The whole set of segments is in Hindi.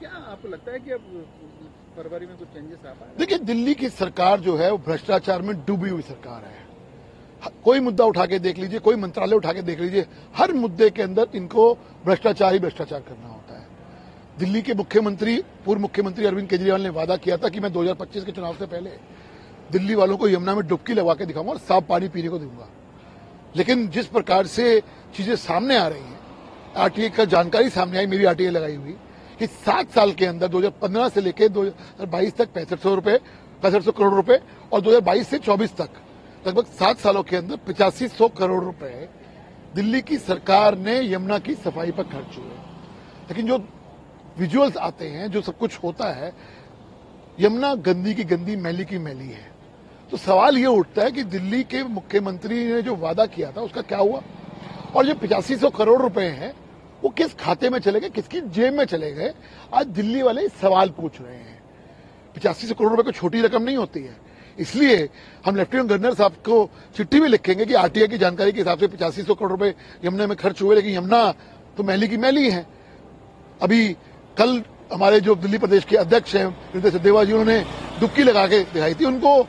क्या आपको लगता है कि अब फरवरी में कुछ चेंजेस आ पाएंगे? देखिए, दिल्ली की सरकार जो है वो भ्रष्टाचार में डूबी हुई सरकार है। कोई मुद्दा उठा के देख लीजिए, कोई मंत्रालय उठा के देख लीजिए, हर मुद्दे के अंदर इनको भ्रष्टाचार ही भ्रष्टाचार करना होता है। दिल्ली के मुख्यमंत्री, पूर्व मुख्यमंत्री अरविंद केजरीवाल ने वादा किया था कि मैं 2025 के चुनाव से पहले दिल्ली वालों को यमुना में डुबकी लगा के दिखाऊंगा और साफ पानी पीने को दूंगा, लेकिन जिस प्रकार से चीजें सामने आ रही हैं, आरटीआई का जानकारी सामने आई, मेरी आरटीआई लगाई हुई कि 7 साल के अंदर 2015 से लेकर 2022 तक 6500 करोड़ रुपए और 2022 से 24 तक लगभग 7 सालों के अंदर 8500 करोड़ रुपए दिल्ली की सरकार ने यमुना की सफाई पर खर्च हुए। लेकिन जो विजुअल्स आते हैं, जो सब कुछ होता है, यमुना गंदी की गंदी, मैली की मैली है। तो सवाल ये उठता है कि दिल्ली के मुख्यमंत्री ने जो वादा किया था उसका क्या हुआ, और जो 8500 करोड़ रुपए हैं वो किस खाते में चले गए, किसकी जेब में चले गए, आज दिल्ली वाले सवाल पूछ रहे हैं। 8500 करोड़ रुपए कोई छोटी रकम नहीं होती है, इसलिए हम लेफ्टिनेंट गवर्नर साहब को चिट्ठी भी लिखेंगे कि आरटीआई की जानकारी के हिसाब से 8500 करोड़ रुपए यमुना में खर्च हुए, लेकिन यमुना तो मैली की मैली है। अभी कल हमारे जो दिल्ली प्रदेश के अध्यक्ष हैं इंद्रदेव जी, उन्होंने डुबकी लगा के दिखाई थी, उनको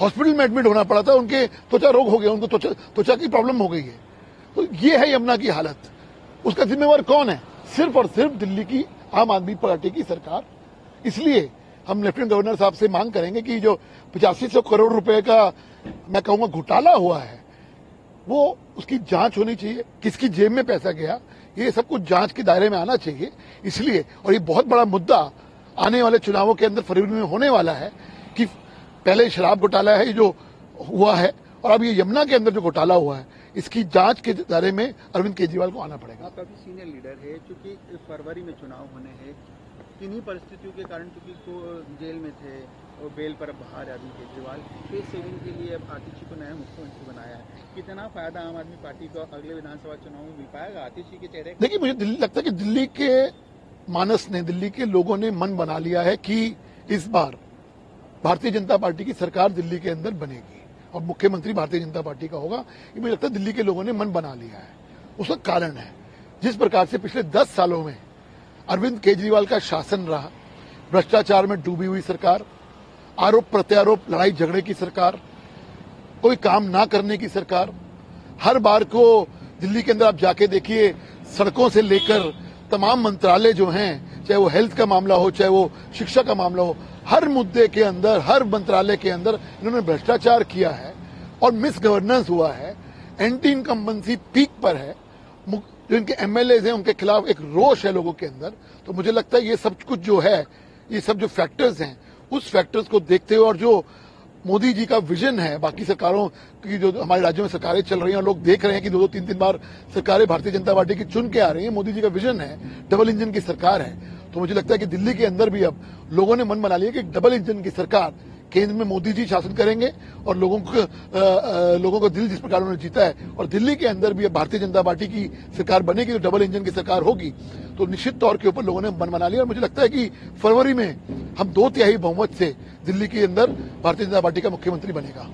हॉस्पिटल में एडमिट होना पड़ा था, उनके त्वचा रोग हो गया, उनको त्वचा की प्रॉब्लम हो गई है। तो ये है यमुना की हालत। उसका जिम्मेवार कौन है? सिर्फ और सिर्फ दिल्ली की आम आदमी पार्टी की सरकार। इसलिए हम लेफ्टिनेंट गवर्नर साहब से मांग करेंगे कि जो 8500 करोड़ रुपए का मैं कहूंगा घोटाला हुआ है, वो उसकी जांच होनी चाहिए, किसकी जेब में पैसा गया, ये सब कुछ जांच के दायरे में आना चाहिए। इसलिए, और ये बहुत बड़ा मुद्दा आने वाले चुनावों के अंदर फरवरी में होने वाला है कि पहले शराब घोटाला है जो हुआ है, और अब ये यमुना के अंदर जो घोटाला हुआ है, इसकी जांच के दायरे में अरविंद केजरीवाल को आना पड़ेगा। आप अभी सीनियर लीडर है, क्योंकि फरवरी में चुनाव होने हैं, किन्हीं परिस्थितियों के कारण, क्योंकि जेल में थे और बेल पर बाहर अरविंद केजरीवाल, फेस सेविंग के लिए अब आतिशी को नया मुख्यमंत्री बनाया है, कितना फायदा आम आदमी पार्टी को अगले विधानसभा चुनाव में मिल पाएगा आतिशी के चेहरे? देखिए, मुझे लगता है कि दिल्ली के मानस ने, दिल्ली के लोगों ने मन बना लिया है कि इस बार भारतीय जनता पार्टी की सरकार दिल्ली के अंदर बनेगी और मुख्यमंत्री भारतीय जनता पार्टी का होगा। ये मुझे लगता है दिल्ली के लोगों ने मन बना लिया है, उसका कारण है जिस प्रकार से पिछले 10 सालों में अरविंद केजरीवाल का शासन रहा, भ्रष्टाचार में डूबी हुई सरकार, आरोप प्रत्यारोप, लड़ाई झगड़े की सरकार, कोई काम ना करने की सरकार। हर बार को दिल्ली के अंदर आप जाके देखिए, सड़कों से लेकर तमाम मंत्रालय जो हैं, चाहे वो हेल्थ का मामला हो, चाहे वो शिक्षा का मामला हो, हर मुद्दे के अंदर, हर मंत्रालय के अंदर इन्होंने भ्रष्टाचार किया है और मिस गवर्नेंस हुआ है। एंटी इनकम्बेंसी पीक पर है, जो इनके एमएलए हैं उनके खिलाफ एक रोष है लोगों के अंदर। तो मुझे लगता है ये सब कुछ जो है, ये सब जो फैक्टर्स हैं, उस फैक्टर्स को देखते हुए और जो मोदी जी का विजन है, बाकी सरकारों की जो हमारे राज्यों में सरकारें चल रही हैं और लोग देख रहे हैं कि 2-3 बार सरकारें भारतीय जनता पार्टी की चुन के आ रही हैं, मोदी जी का विजन है, डबल इंजन की सरकार है। तो मुझे लगता है कि दिल्ली के अंदर भी अब लोगों ने मन बना लिया कि डबल इंजन की सरकार, केंद्र में मोदी जी शासन करेंगे और लोगों को दिल जिस प्रकार उन्होंने जीता है, और दिल्ली के अंदर भी अब भारतीय जनता पार्टी की सरकार बनेगी तो डबल इंजन की सरकार होगी। तो निश्चित तौर के ऊपर लोगों ने मन बना लिया और मुझे लगता है कि फरवरी में हम 2/3 बहुमत से दिल्ली के अंदर भारतीय जनता पार्टी का मुख्यमंत्री बनेगा।